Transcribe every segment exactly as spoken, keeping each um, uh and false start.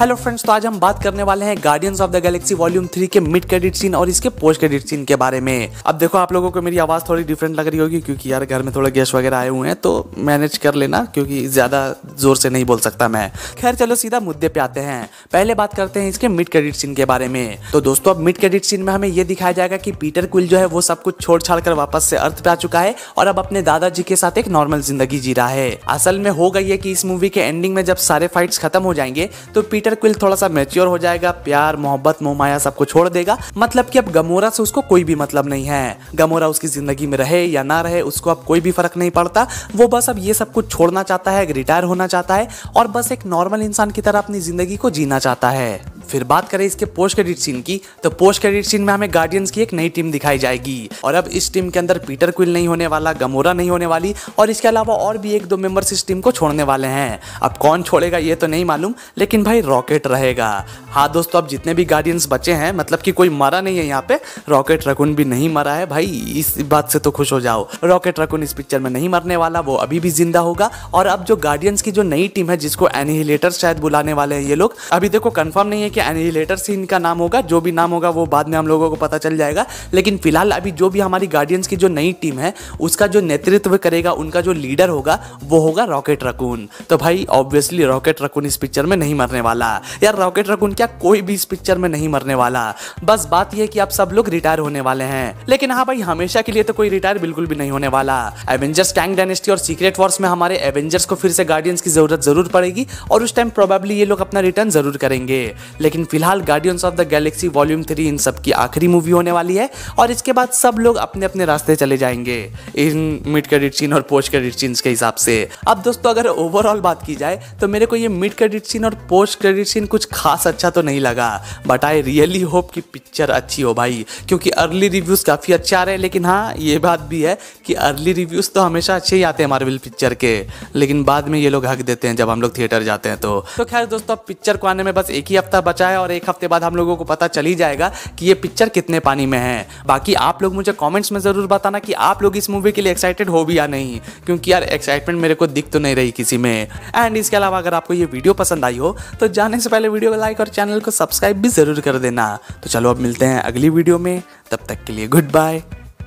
Hello friends, तो आज हम बात करने वाले हैं Guardians of the Galaxy volume three के मिड क्रेडिट सीन और इसके पोस्ट क्रेडिट सीन के बारे में। अब देखो, आप लोगों को मेरी आवाज़ थोड़ी डिफरेंट लग रही होगी क्योंकि यार घर में थोड़ा गेस्ट वगैरह आए हुए हैं, तो मैनेज कर लेना क्योंकि ज़्यादा जोर से नहीं बोल सकता मैं। खैर चलो सीधा मुद्दे पे आते हैं। पहले बात करते हैं इसके मिड क्रेडिट सीन के बारे में। तो दोस्तों, अब मिड क्रेडिट सीन में हमें यह दिखाया जाएगा कि पीटर क्विल जो है वो सब कुछ छोड़ छाड़ कर वापस से अर्थ पे आ चुका है और अब अपने दादाजी के साथ एक नॉर्मल जिंदगी जी रहा है। असल में होगा ये कि इस मूवी के एंडिंग में जब सारे फाइट्स खत्म हो जाएंगे तो पीटर क्विल थोड़ा सा मैच्योर हो जाएगा, प्यार मोहब्बत मोहमाया सबको छोड़ देगा। मतलब कि अब गमोरा से उसको कोई भी मतलब नहीं है, गमोरा उसकी जिंदगी में रहे या ना रहे उसको अब कोई भी फर्क नहीं पड़ता। वो बस अब ये सब कुछ छोड़ना चाहता है, रिटायर होना चाहता है और बस एक नॉर्मल इंसान की तरह अपनी जिंदगी को जीना चाहता है। फिर बात करें इसके पोस्ट क्रेडिट सीन की, तो पोस्ट क्रेडिट सीन में हमें गार्डियंस की एक नई टीम दिखाई जाएगी और अब इस टीम के अंदर पीटर क्विल नहीं होने वाला, गमोरा नहीं होने वाली और इसके अलावा और भी एक दो मेंबर्स इस टीम को छोड़ने वाले हैं। अब कौन छोड़ेगा ये तो नहीं मालूम, लेकिन भाई रॉकेट रहेगा। हाँ दोस्तों, अब जितने भी गार्डियंस बचे हैं, मतलब कि कोई मरा नहीं है यहाँ पे, रॉकेट रकून भी नहीं मरा है भाई, इस बात से तो खुश हो जाओ। रॉकेट रकून इस पिक्चर में नहीं मरने वाला, वो अभी भी जिंदा होगा। और अब जो गार्डियंस की जो नई टीम है जिसको एनिहिलेटर्स शायद बुलाने वाले हैं ये लोग, अभी देखो कंफर्म नहीं है कि एनिहिलेटर्स इनका नाम होगा, जो भी नाम होगा वो बाद में हम लोगों को पता चल जाएगा। लेकिन फिलहाल अभी जो भी हमारी गार्डियंस की जो नई टीम है उसका जो नेतृत्व करेगा, उनका जो लीडर होगा वो होगा रॉकेट रकून। तो भाई ऑब्वियसली रॉकेट रकून इस पिक्चर में नहीं मरने वाला। यार रॉकेट रकून क्या, कोई भी इस पिक्चर में नहीं मरने वाला। बस बात यह कि आप सब लोग रिटायर होने वाले हैं, लेकिन हाँ भाई हमेशा के लिए तो कोई रिटायर बिल्कुल भी नहीं होने वाला। एवेंजर्स, टैंग डायनेस्टी और सीक्रेट वॉर्स में हमारे एवेंजर्स को फिर से गार्डियंस की जरूरत जरूर पड़ेगी और उस टाइम प्रोबेबली ये लोग अपना रिटर्न जरूर करेंगे। लेकिन फिलहाल Guardians of the Galaxy volume three इन सब की आखिरी मूवी होने वाली है और इसके बाद सब लोग अपने अपने रास्ते चले जाएंगे इन मिड क्रेडिट सीन और पोस्ट क्रेडिट सीन्स के हिसाब से। अब दोस्तों, अगर ओवरऑल बात की जाए तो मेरे को ये मिड क्रेडिट सीन और पोस्ट क्रेडिट सीन कुछ खास अच्छा तो नहीं लगा, बट आई रियली होप कि पिक्चर अच्छी हो भाई, क्योंकि अर्ली रिव्यूज़ काफ़ी अच्छे आ रहे हैं। लेकिन हाँ ये बात भी है कि अर्ली रिव्यूज़ तो हमेशा अच्छे ही आते हैं मार्वल पिक्चर के, लेकिन बाद में ये लोग हक देते हैं जब हम लोग थिएटर जाते हैं तो। तो खैर दोस्तों, अब पिक्चर को आने में बस एक ही हफ्ता बचा है और एक हफ्ते बाद हम लोगों को पता चल ही जाएगा कि ये पिक्चर कितने पानी में है। बाकी आप लोग मुझे कॉमेंट्स में ज़रूर बताना कि आप लोग इस मूवी के लिए एक्साइटेड हो भी या नहीं, क्योंकि यार एक्साइटमेंट मेरे को दिख तो नहीं रही किसी में। एंड इसके अलावा अगर आपको ये वीडियो पसंद आई हो तो जाने से पहले वीडियो को लाइक और चैनल को सब्सक्राइब भी ज़रूर कर देना। तो चलो अब मिलते हैं अगली वीडियो में, तब तक के लिए गुड बाय,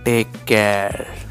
टेक केयर।